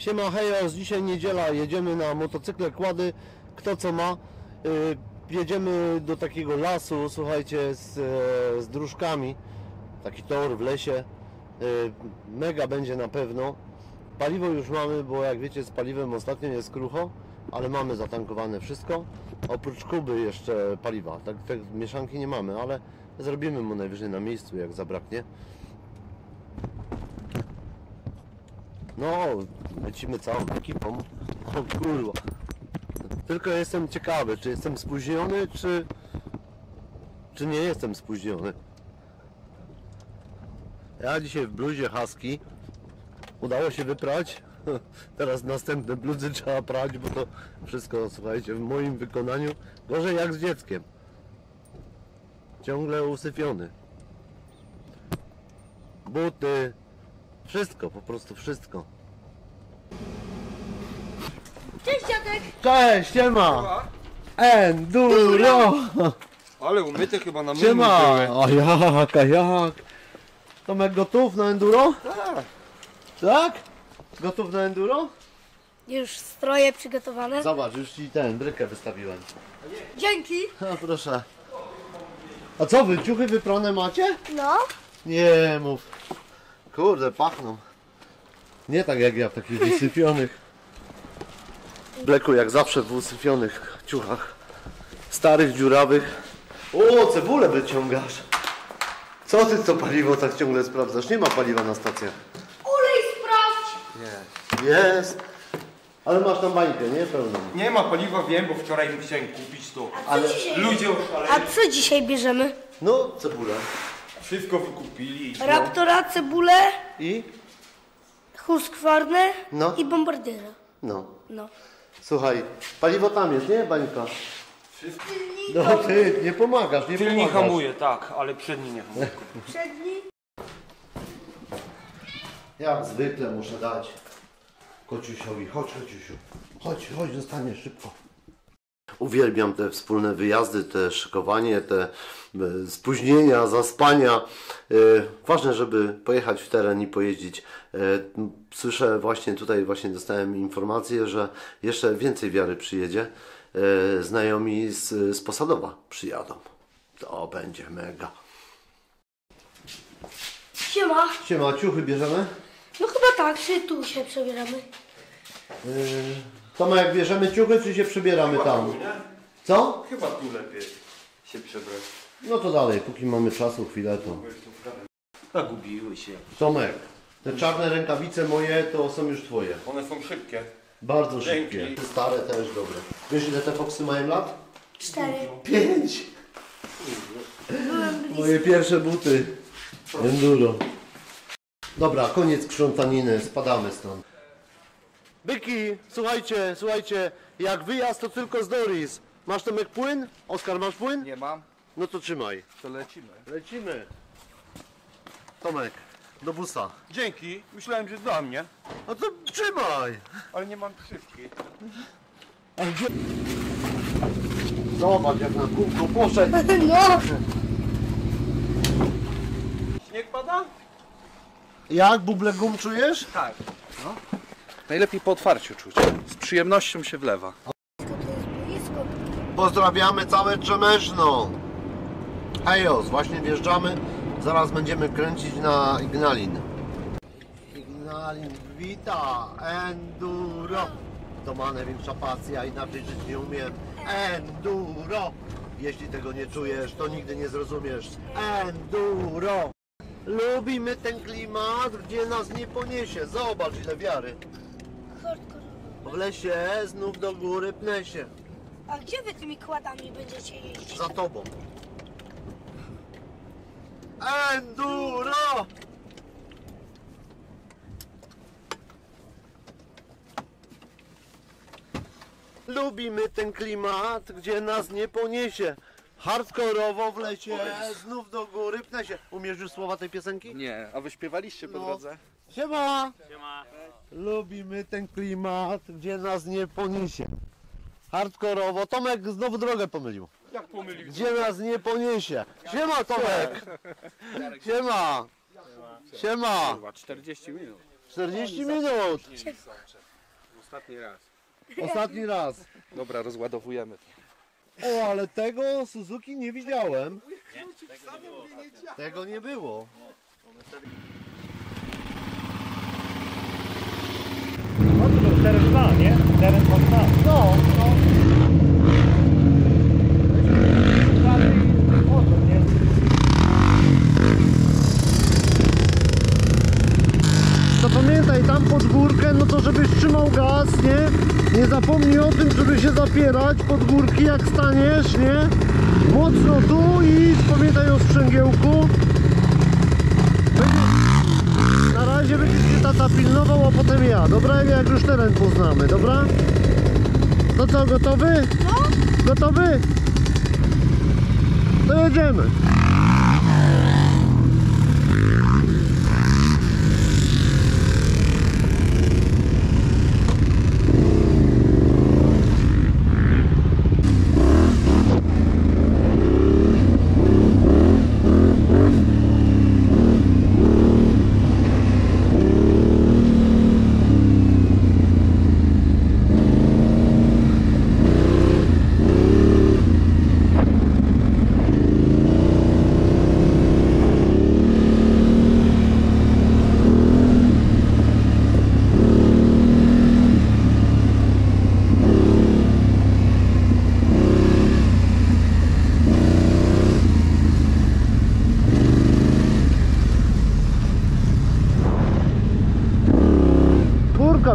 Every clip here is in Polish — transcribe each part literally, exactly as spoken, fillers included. Siema, hejos, dzisiaj niedziela, jedziemy na motocykle, kłady, kto co ma. Jedziemy do takiego lasu, słuchajcie, z, z dróżkami, taki tor w lesie, mega będzie na pewno. Paliwo już mamy, bo jak wiecie, z paliwem ostatnio jest krucho, ale mamy zatankowane wszystko, oprócz Kuby jeszcze paliwa, tak, tak mieszanki nie mamy, ale zrobimy mu najwyżej na miejscu, jak zabraknie. No, lecimy całą ekipą. O kurwa. Tylko jestem ciekawy, czy jestem spóźniony, czy... Czy nie jestem spóźniony. Ja dzisiaj w bluzie husky. Udało się wyprać. Teraz następne bluzy trzeba prać, bo to wszystko, słuchajcie, w moim wykonaniu gorzej jak z dzieckiem. Ciągle usypiony. Buty. Wszystko, po prostu wszystko. Cześć, dziadek! Cześć, siema! Enduro! Ale umyty chyba na mnie. Siema! A jak, a jak? Tomek gotów na enduro? Tak. Tak? Gotów na enduro? Już stroje przygotowane. Zobacz, już ci ten, brykę wystawiłem. Dzięki! A, proszę. A co, wy ciuchy wyprane macie? No. Nie mów. Kurde, pachną. Nie tak jak ja w takich wysypionych. Bleku jak zawsze w usypionych ciuchach. Starych, dziurawych. O, cebulę wyciągasz. Co ty to paliwo tak ciągle sprawdzasz? Nie ma paliwa na stacjach. Ulej, sprawdź! Nie. Jest. Ale masz tam bańkę, nie? Pełną. Nie ma paliwa, wiem, bo wczoraj musiałem kupić to. Ale ludzie oszaleją. A co dzisiaj bierzemy? No, cebulę. Wszystko wykupili. No. Raptora, cebulę i huskwarnę no. I bombardyra. No. No. Słuchaj, paliwo tam jest, nie, bańka? Wszystko. No ty, nie pomagasz, nie pomagasz. Tylni hamuje, tak, ale przedni nie hamuje. Przedni? Jak zwykle muszę dać kociusiowi. Chodź, kociusiu. Chodź, chodź, zostaniesz szybko. Uwielbiam te wspólne wyjazdy, te szykowanie, te spóźnienia, zaspania. Ważne, żeby pojechać w teren i pojeździć. Słyszę właśnie tutaj, właśnie dostałem informację, że jeszcze więcej wiary przyjedzie. Znajomi z, z Posadowa przyjadą. To będzie mega. Siema. Siema, ciuchy bierzemy? No chyba tak, czy tu się przebieramy. Y Toma, jak bierzemy ciuchy, czy się przebieramy chyba tam? Tu, nie? Co? Chyba tu lepiej się przebrać. No to dalej, póki mamy czasu, chwilę to. Zagubiły się. Tomek, te czarne rękawice moje to są już twoje. One są szybkie. Bardzo Dzięki. szybkie. Stare też dobre. Wiesz, ile te foksy mają lat? Cztery. Pięć. Moje pierwsze buty. Enduro. Dobra, koniec krzątaniny, spadamy stąd. Byki, słuchajcie, słuchajcie, jak wyjazd to tylko z Doris. Masz Tomek płyn? Oskar, masz płyn? Nie mam. No to trzymaj. To lecimy. Lecimy. Tomek, do busa. Dzięki, myślałem, że dla mnie. No to trzymaj. Ale nie mam krzywki. Zobacz, jak na kółko poszedł. No. Śnieg pada? Jak? Buble gum czujesz? Tak. No. Najlepiej po otwarciu czuć. Z przyjemnością się wlewa. Pozdrawiamy całe Trzemeszno. Hejos, właśnie wjeżdżamy. Zaraz będziemy kręcić na Ignalin. Ignalin wita. Enduro. To ma największa pasja, inaczej żyć nie umiem. Enduro. Jeśli tego nie czujesz, to nigdy nie zrozumiesz. Enduro. Lubimy ten klimat, gdzie nas nie poniesie. Zobacz, ile wiary. W lesie, znów do góry pnę się. A gdzie wy tymi kładami będziecie jeździć? Za tobą. Enduro! Lubimy ten klimat, gdzie nas nie poniesie. Hardkorowo w lesie, znów do góry pnę się. Umiesz już słowa tej piosenki? Nie, a wy śpiewaliście po no. drodze. Siema. Siema! Lubimy ten klimat, gdzie nas nie poniesie. Hardkorowo. Tomek znowu drogę pomylił. Jak pomylił? Gdzie nas nie poniesie. Siema, Tomek! Siema! Siema! Siema. Siema. czterdzieści minut. czterdzieści minut! Ostatni raz. Ostatni raz. Dobra, rozładowujemy to. O, ale tego Suzuki nie widziałem. Tego nie było. No to był teren dwa, nie? Teren dwa. No, no. Zapamiętaj tam pod górkę, no to żebyś trzymał gaz, nie? Nie zapomnij o tym, żeby się zapierać pod górki, jak staniesz, nie? Mocno tu i pamiętaj o sprzęgiełku. Na razie będziesz się tata pilnował, a potem ja, dobra? Jak już teren poznamy, dobra? To co, gotowy? No. Gotowy? To jedziemy.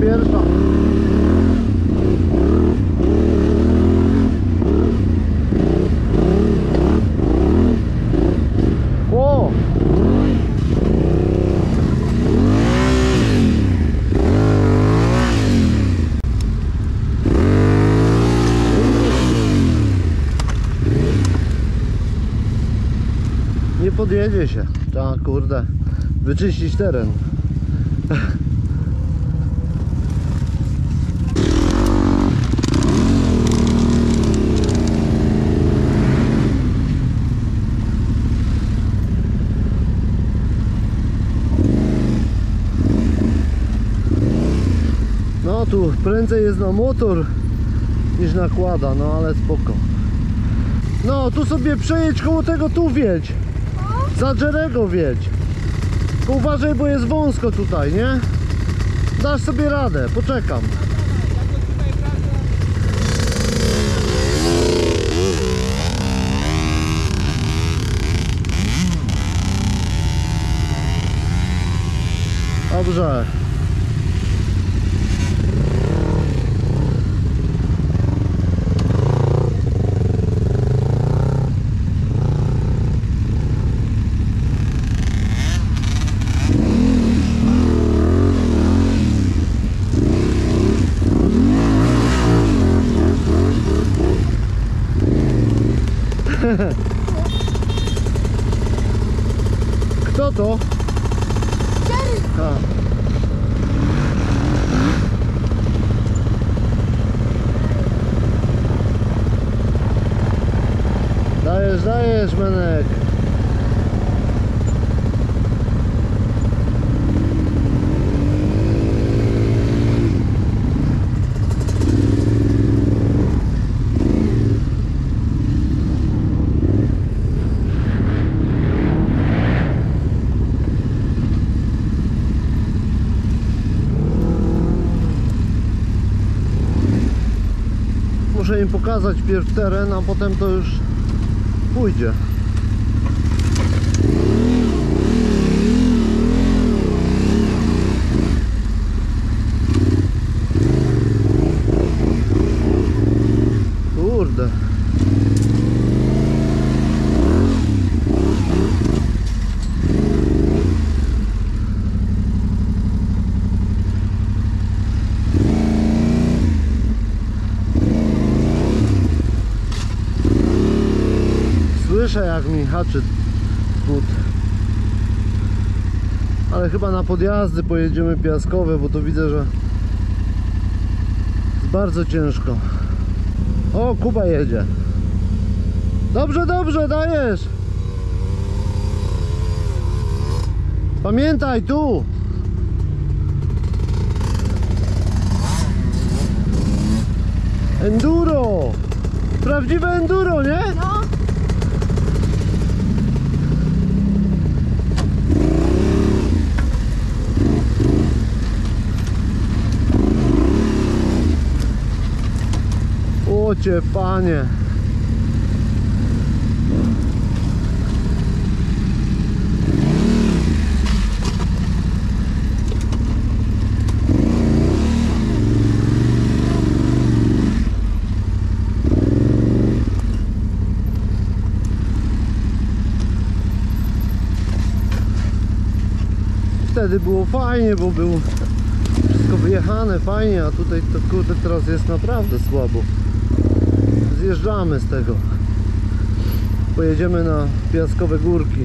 Pierwsza. O! Nie podjedzie się. Ta kurde. Wyczyścić teren. Tu prędzej jest na motor niż nakłada, no ale spoko. No tu sobie przejedź koło tego, tu wiedź. Za Jerego wiedź. Uważaj, bo jest wąsko tutaj, nie? Dasz sobie radę, poczekam. Dobrze. Kto to? Jerry! Dajesz, dajesz, Menek. Muszę im pokazać pierw teren, a potem to już pójdzie. Kurde. Słyszę, jak mi haczy but. Ale chyba na podjazdy pojedziemy piaskowe, bo to widzę, że jest bardzo ciężko. O, Kuba jedzie. Dobrze, dobrze, dajesz. Pamiętaj, tu. Enduro! Prawdziwe enduro, nie? No. O cię, panie. Wtedy było fajnie, bo było wszystko wyjechane fajnie, a tutaj to kurde teraz jest naprawdę słabo. Zjeżdżamy z tego. Pojedziemy na piaskowe górki.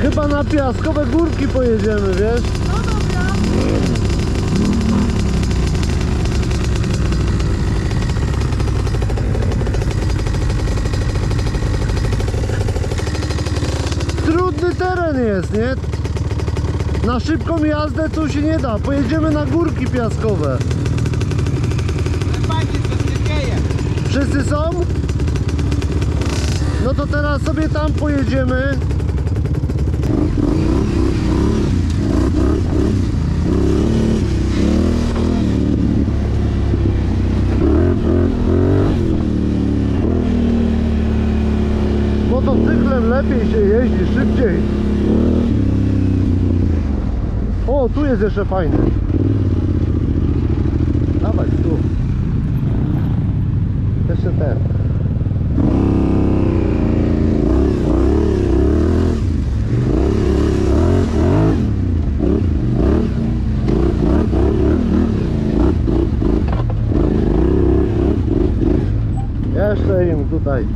Chyba na piaskowe górki pojedziemy, wiesz? No dobra. Trudny teren jest, nie? Na szybką jazdę tu się nie da. Pojedziemy na górki piaskowe. Wszyscy są? No to teraz sobie tam pojedziemy. Motocyklem lepiej się jeździ, szybciej. O, tu jest jeszcze fajny. Dawaj tu. Jeszcze ten. Jeszcze im tutaj.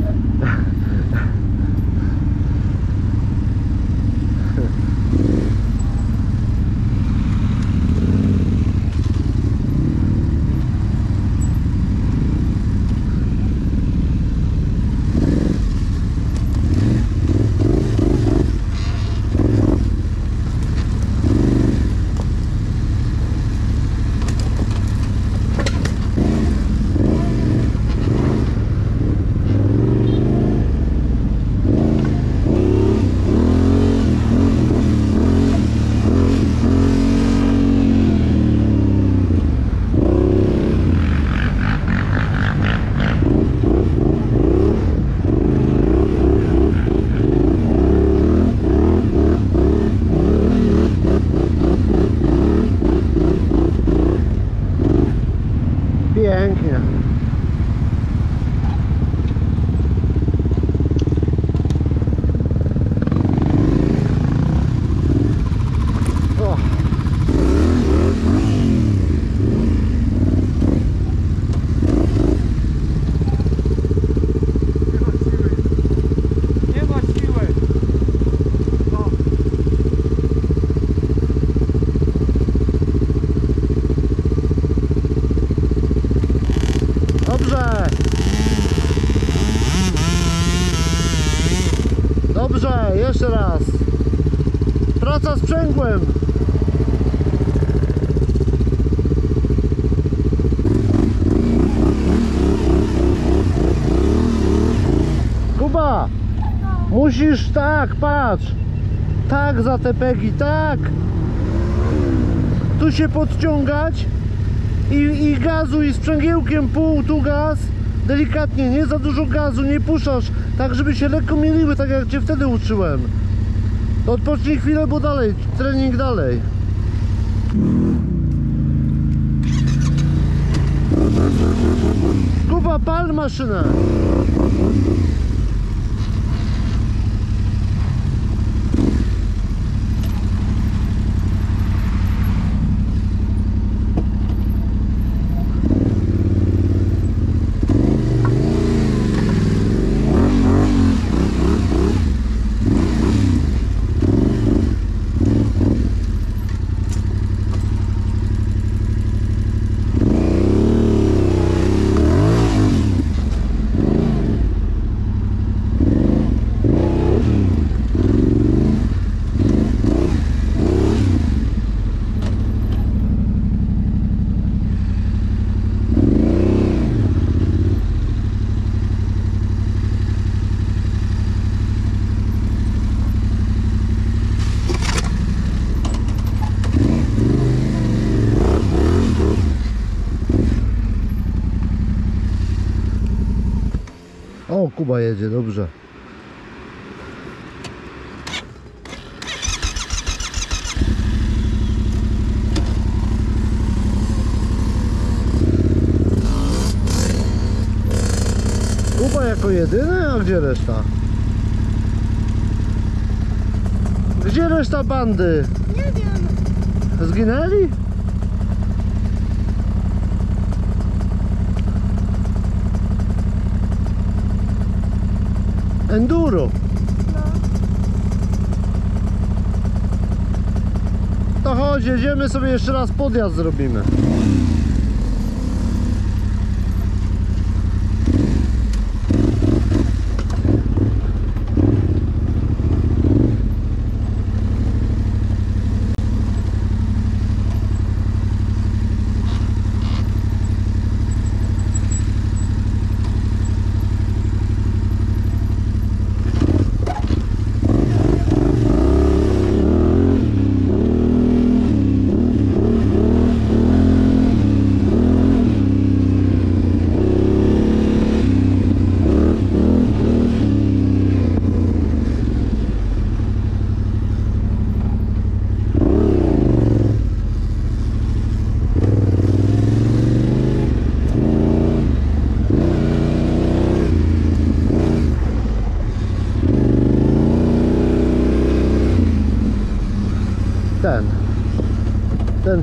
Pięknie. O. Nie ma siły. Nie ma siły. O. Dobrze, jeszcze raz. Praca sprzęgłem. Kuba, musisz tak, patrz. Tak za te pegi, tak. Tu się podciągać. I, i gazu, i sprzęgiełkiem pół, tu gaz, delikatnie, nie za dużo gazu, nie puszasz, tak żeby się lekko mieliły, tak jak cię wtedy uczyłem. To odpocznij chwilę, bo dalej, trening dalej. Kuba, Spal maszynę! O, Kuba jedzie, dobrze. Kuba jako jedyny, a gdzie reszta? Gdzie reszta bandy? Nie wiem. Zginęli? Enduro. No. To chodź, jedziemy sobie jeszcze raz podjazd zrobimy. Ten, ten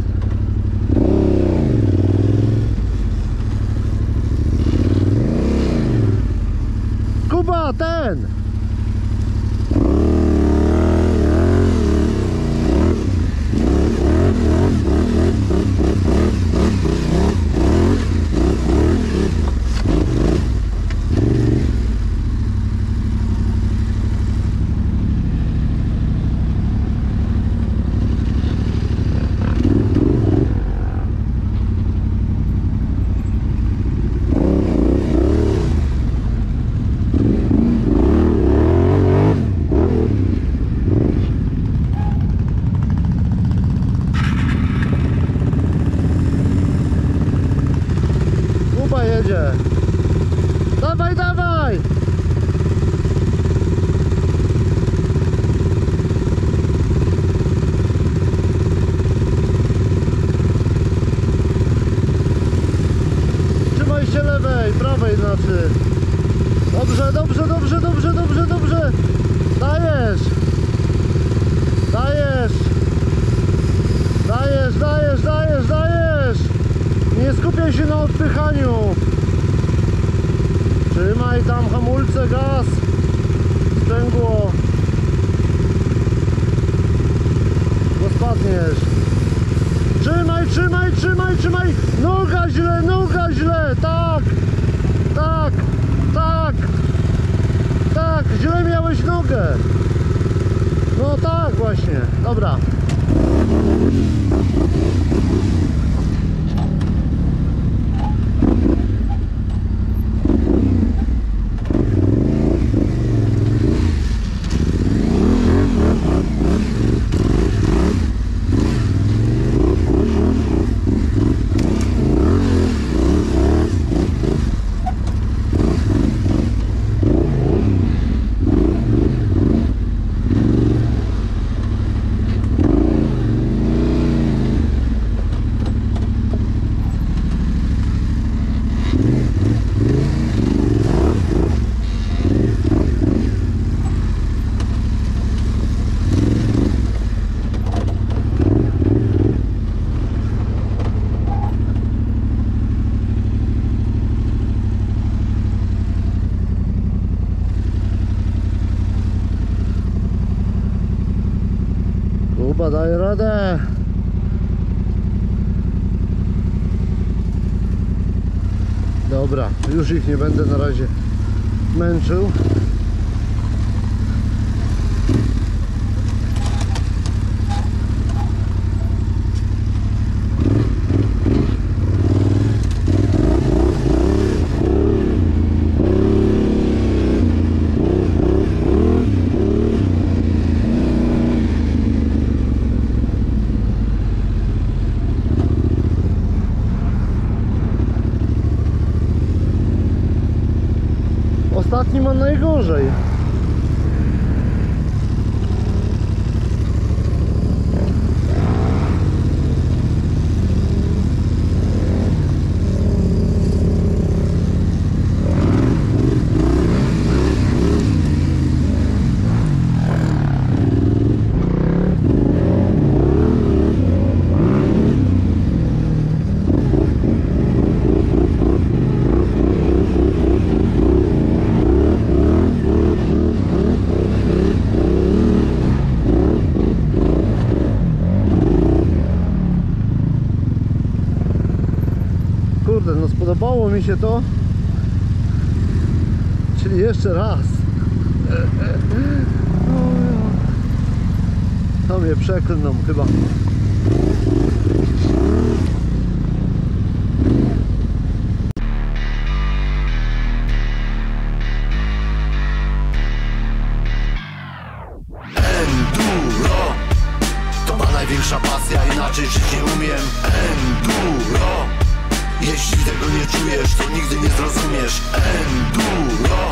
Kuba, ten! Dawaj, dawaj! Trzymaj się lewej, prawej znaczy. Dobrze, dobrze, dobrze, dobrze, dobrze, dobrze. Dajesz! Dajesz! Dajesz, dajesz, dajesz, dajesz! Nie skupiaj się na odpychaniu. Trzymaj tam hamulce, gaz, sprzęgło, bo spadniesz. Trzymaj, trzymaj, trzymaj, trzymaj. Noga źle, noga źle. Tak, tak, tak, tak, źle miałeś nogę. No tak właśnie, dobra. Jadę. Dobra, już ich nie będę na razie męczył. Ostatni ma najgorzej. No spodobało mi się to, czyli jeszcze raz. To mnie przeklną chyba. Enduro to ma największa pasja, inaczej żyć nie umiem. Enduro. Jeśli tego nie czujesz, to nigdy nie zrozumiesz. Enduro.